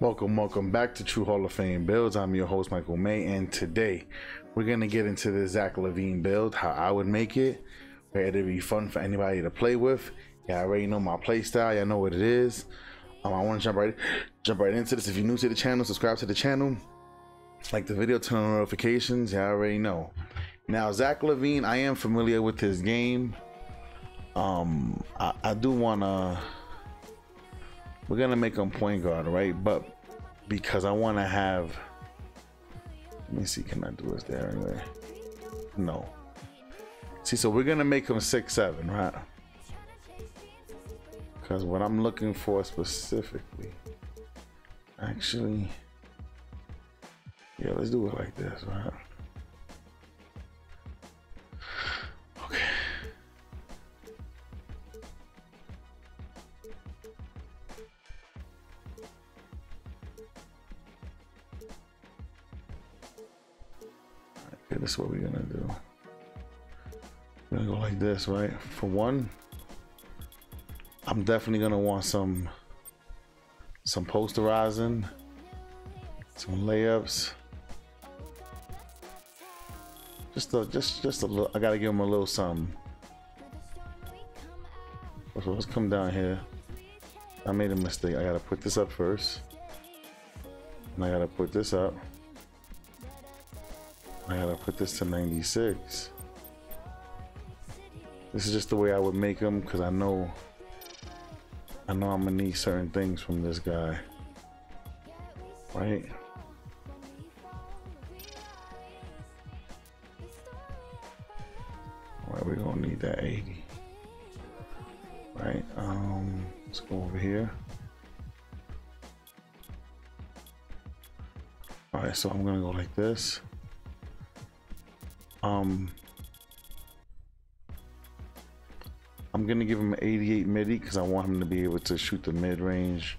Welcome back to True Hall of Fame Builds. I'm your host, Michael May, and today we're gonna get into the Zach LaVine build, how I would make it, where it'd be fun for anybody to play with. Yeah, I already know my play style, y'all know what it is. I want to jump right into this. If you're new to the channel, subscribe to the channel, like the video, turn on notifications. Yeah, I already know. Now, Zach LaVine, I am familiar with his game. I do wanna. We're gonna make him point guard, right? But because I wanna have, let me see, can I do this there anyway? No. See, so we're gonna make him 6'7", right? Because what I'm looking for specifically, actually, yeah, let's do it like this, right? This is what we're gonna do. We're gonna go like this, right? For one, I'm definitely gonna want some posterizing, some layups. Just a little. I gotta give him a little something. So let's come down here. I made a mistake. I gotta put this up first, and I gotta put this up. I gotta put this to 96. This is just the way I would make them, because I know I'm gonna need certain things from this guy, right? All right, we're gonna need that 80, right? Let's go over here. All right, so I'm gonna go like this. I'm gonna give him an 88 midi because I want him to be able to shoot the mid-range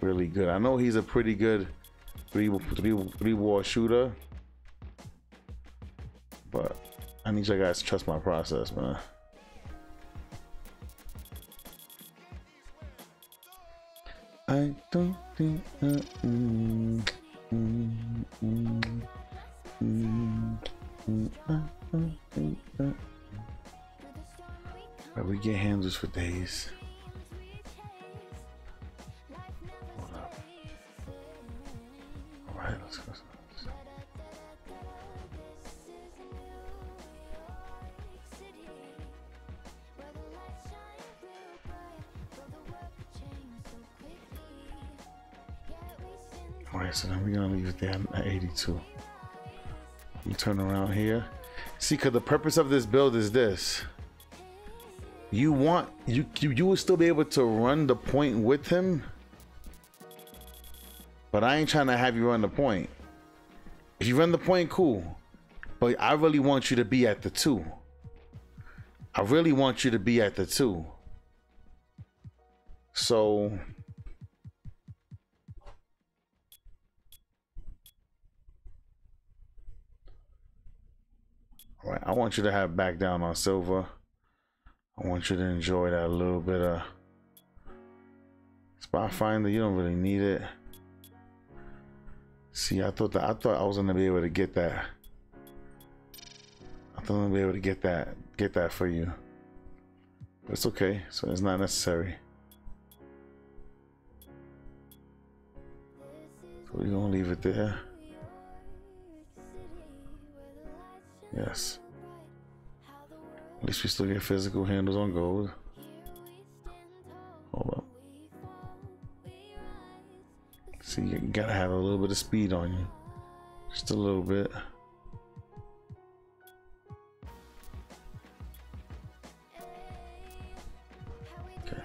really good. I know he's a pretty good three-ball shooter, but I need you guys to trust my process, man. I don't think Right, we get handles for days. Hold up. All right, let's go. All right, so then we're gonna leave it there at 82. Turn around here. See, because the purpose of this build is this. You want, you will still be able to run the point with him, but I ain't trying to have you run the point. If you run the point, cool, but I really want you to be at the 2. I really want you to be at the 2. So right, I want you to have back down on silver. I want you to enjoy that little bit of spot finder. You don't really need it. See, I thought I was gonna be able to get that. I thought I'm gonna be able to get that for you. But it's okay, so it's not necessary. So we're gonna leave it there. Yes. At least we still get physical handles on gold. Hold up. See, you gotta have a little bit of speed on you. Just a little bit. Okay.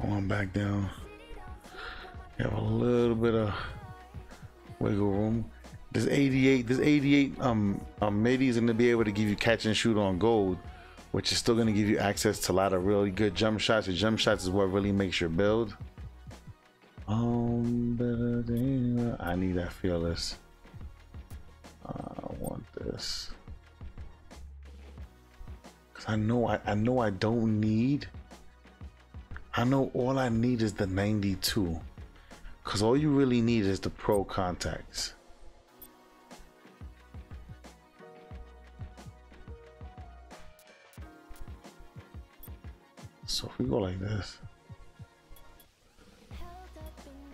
Come on back down. You have a little bit of wiggle room. This 88 midi is gonna be able to give you catch and shoot on gold, which is still gonna give you access to a lot of really good jump shots. Your jump shots is what really makes your build. Better than I need that fearless. I want this because I know I don't need. I know all I need is the 92, because all you really need is the pro contacts. So if we go like this,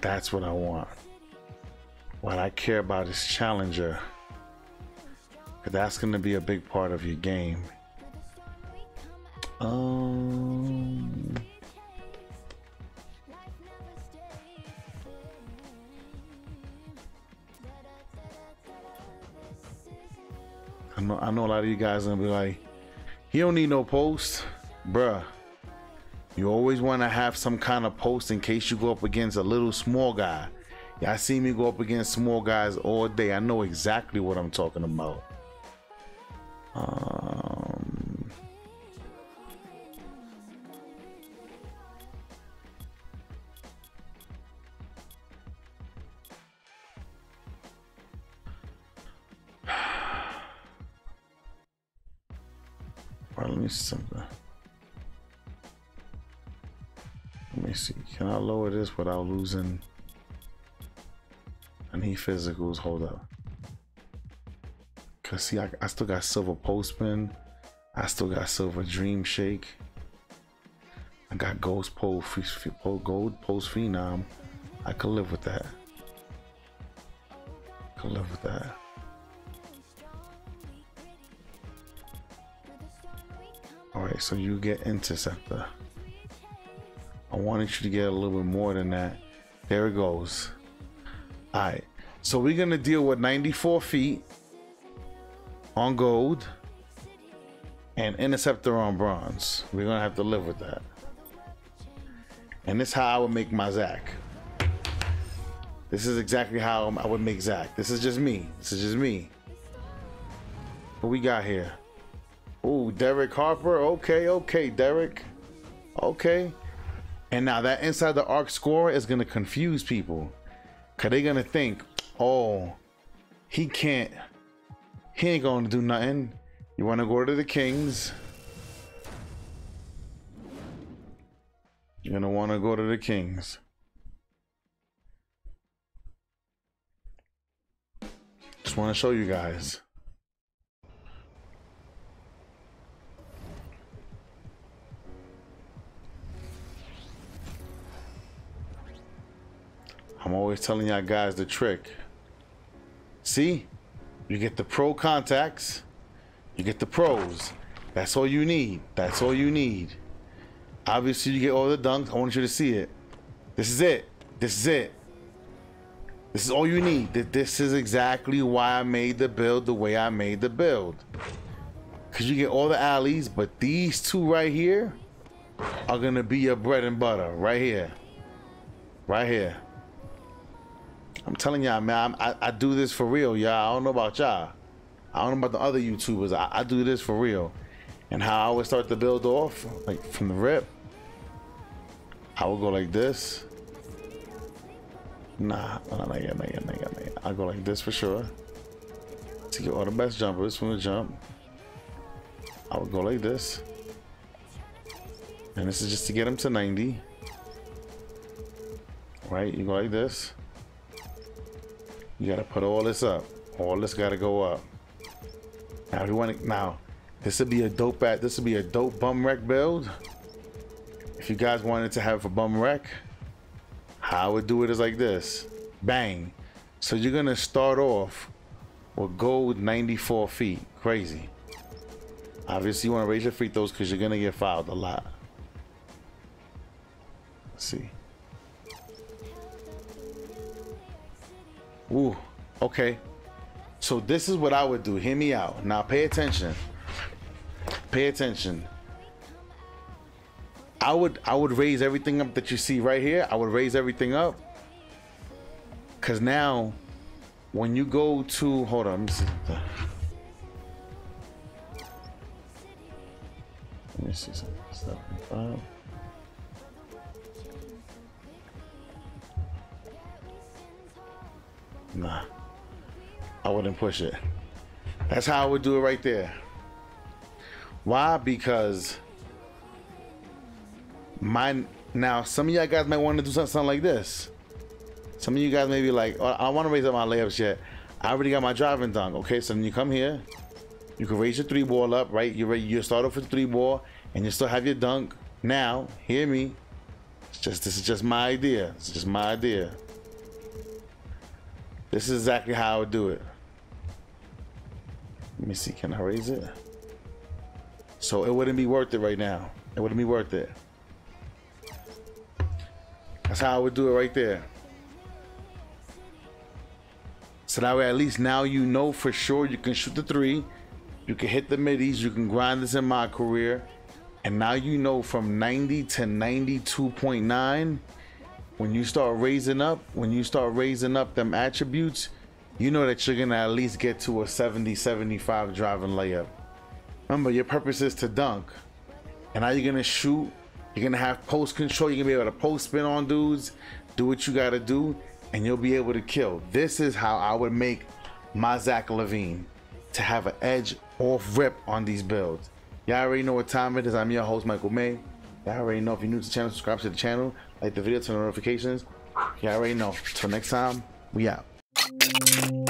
that's what I want. What I care about is challenger, because that's going to be a big part of your game. I know a lot of you guys are gonna be like, you don't need no post, bruh. You always want to have some kind of post in case you go up against a little small guy. Y'all see me go up against small guys all day. I know exactly what I'm talking about. Well, let me see something. Let me see. Can I lower this without losing? I need physicals. Hold up. Cause see, I still got silver postman. I still got silver dream shake. I got gold post phenom. I could live with that. Could live with that. All right, so you get interceptor. I wanted you to get a little bit more than that. There it goes. All right, so we're gonna deal with 94 feet on gold and interceptor on bronze. We're gonna have to live with that. And this is how I would make my Zach. This is exactly how I would make Zach. This is just me. This is just me. What we got here? Ooh, Derek Harper. Okay, okay, Derek. Okay. And now that inside the arc scorer is going to confuse people, because they're going to think, oh, he can't. He ain't going to do nothing. You want to go to the Kings. You're going to want to go to the Kings. Just want to show you guys. I'm always telling y'all guys the trick. See, you get the pro contacts, you get the pros. That's all you need. That's all you need. Obviously you get all the dunks. I want you to see it. This is it. This is it. This is all you need. This is exactly why I made the build the way I made the build. Cause you get all the alleys, but these two right here are gonna be your bread and butter right here. Right here. I'm telling y'all, man, I do this for real, y'all. I don't know about y'all. I don't know about the other YouTubers. I do this for real. And how I always start the build off, like from the rip, I will go like this. Nah. I'll go like this for sure. To get all the best jumpers from the jump. I will go like this. And this is just to get them to 90. Right, you go like this. You gotta put all this up. All this gotta go up. Now, if you want to, now this would be a dope at. This would be a dope bum wreck build. If you guys wanted to have a bum wreck, how I would do it is like this. Bang. So you're gonna start off with gold 94 feet. Crazy. Obviously, you want to raise your free throws because you're gonna get fouled a lot. Let's see. Ooh, okay. So this is what I would do. Hear me out. Now pay attention. Pay attention. I would raise everything up that you see right here. I would raise everything up. Cause now when you go to, hold on, let me see. Let me see something. 75. Nah, I wouldn't push it. That's how I would do it right there. Why? Because my Now, some of y'all guys might want to do something like this. Some of you guys may be like, oh, I don't want to raise up my layups yet. I already got my driving dunk. Okay, so then you come here. You can raise your three ball up, right? You start off with three ball, and you still have your dunk. Now, hear me. It's just, this is just my idea. It's just my idea. This is exactly how I would do it. Let me see, can I raise it? So it wouldn't be worth it right now. It wouldn't be worth it. That's how I would do it right there. So that way, at least now you know for sure you can shoot the three, you can hit the middies, you can grind this in my career. And now you know from 90 to 92.9, when you start raising up, them attributes, you know that you're gonna at least get to a 70, 75 driving layup. Remember, your purpose is to dunk. And now you're gonna shoot, you're gonna have post control, you're gonna be able to post spin on dudes, do what you gotta do, and you'll be able to kill. This is how I would make my Zach LaVine to have an edge off rip on these builds. Y'all already know what time it is. I'm your host, Michael May. Y'all already know. If you're new to the channel, subscribe to the channel, like the video, turn on notifications. Y'all already know. Till next time, we out.